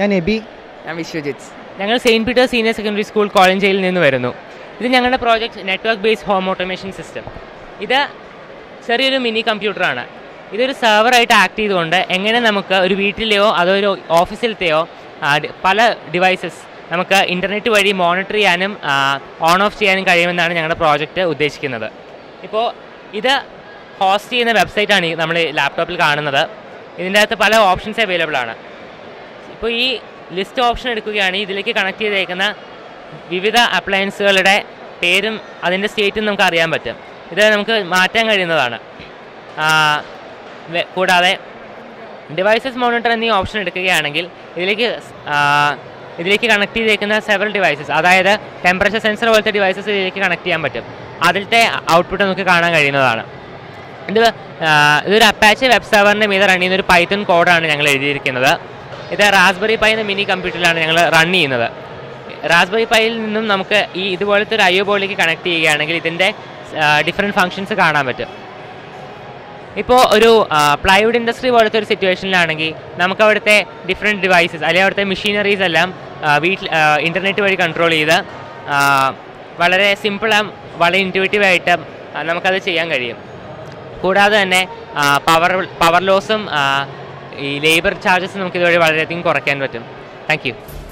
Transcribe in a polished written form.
ഞാൻ എബി. ഞാൻ വിശ്വജിത്ത്. ഞങ്ങൾ saint Peter's senior secondary school കോളഞ്ചേരിയിൽ നിന്ന് വരുന്നു. ഇത് ഞങ്ങളുടെ project network based home automation system. ഇത് ചെറിയൊരു മിനി കമ്പ്യൂട്ടറാണ്. ഇതൊരു സെർവറായിട്ട് ആക്ട് ചെയ്തുകൊണ്ട് എങ്ങനെ നമുക്ക് ഒരു വീട്ടിലെയോ അതോ ഒരു ഓഫീസിലത്തെയോ പല ഡിവൈസസ് നമുക്ക് ഇൻ്റർനെറ്റ് വഴി മോണിറ്റർ ചെയ്യാനും ഓൺ ഓഫ് ചെയ്യാനും കഴിയുമെന്നാണ് ഞങ്ങളുടെ പ്രോജക്റ്റ് ഉദ്ദേശിക്കുന്നത്. ഇപ്പോൾ ഇത് ഹോസ്റ്റ് ചെയ്യുന്ന വെബ്സൈറ്റാണ് നമ്മൾ ലാപ്ടോപ്പിൽ കാണുന്നത്. ഇതിൻ്റെ അകത്ത് പല ഓപ്ഷൻസ് അവൈലബിൾ ആണ്. ഇപ്പോൾ ഈ ലിസ്റ്റ് ഓപ്ഷൻ എടുക്കുകയാണെങ്കിൽ ഇതിലേക്ക് കണക്ട് ചെയ്തേക്കുന്ന വിവിധ അപ്ലയൻസുകളുടെ പേരും അതിൻ്റെ സ്റ്റേറ്റും നമുക്ക് അറിയാൻ പറ്റും. ഇത് നമുക്ക് മാറ്റാൻ കഴിയുന്നതാണ്. കൂടാതെ ഡിവൈസസ് മോണിറ്റർ എന്നീ ഓപ്ഷൻ എടുക്കുകയാണെങ്കിൽ ഇതിലേക്ക് കണക്ട് ചെയ്തേക്കുന്ന സെവറൽ ഡിവൈസസ്, അതായത് ടെമ്പറേച്ചർ സെൻസർ പോലത്തെ ഡിവൈസസ് ഇതിലേക്ക് കണക്ട് ചെയ്യാൻ പറ്റും. അതിലത്തെ ഔട്ട്പുട്ട് നമുക്ക് കാണാൻ കഴിയുന്നതാണ്. ഇതൊരു അപ്പാച്ചി വെബ് സെർവറിൻ്റെ മീതെ റൺ ചെയ്യുന്ന ഒരു പൈത്തൺ കോഡാണ് ഞങ്ങൾ എഴുതിയിരിക്കുന്നത്. ഇത് റാസ്ബെറി പൈ എന്ന മിനി കമ്പ്യൂട്ടറിലാണ് ഞങ്ങൾ റൺ ചെയ്യുന്നത്. റാസ്ബെറി പൈയിൽ നിന്നും നമുക്ക് ഈ ഇതുപോലത്തെ ഒരു IO ബോർഡിലേക്ക് കണക്ട് ചെയ്യുകയാണെങ്കിൽ ഇതിൻ്റെ ഡിഫറെൻറ്റ് ഫങ്ഷൻസ് കാണാൻ പറ്റും. ഇപ്പോൾ ഒരു പ്ലൈവുഡ് ഇൻഡസ്ട്രി പോലത്തെ ഒരു സിറ്റുവേഷനിലാണെങ്കിൽ നമുക്ക് അവിടുത്തെ ഡിഫറെൻറ്റ് ഡിവൈസസ് അല്ലെങ്കിൽ അവിടുത്തെ മെഷീനറീസ് എല്ലാം വീട്ടിൽ ഇൻ്റർനെറ്റ് വഴി കൺട്രോൾ ചെയ്ത് വളരെ സിമ്പിളും വളരെ ഇൻറ്റുവേറ്റീവായിട്ട് നമുക്കത് ചെയ്യാൻ കഴിയും. കൂടാതെ തന്നെ പവർ ലോസും ഈ ലേബർ ചാർജസും നമുക്ക് ഇതുവഴി വളരെയധികം കുറയ്ക്കാൻ പറ്റും. Thank U.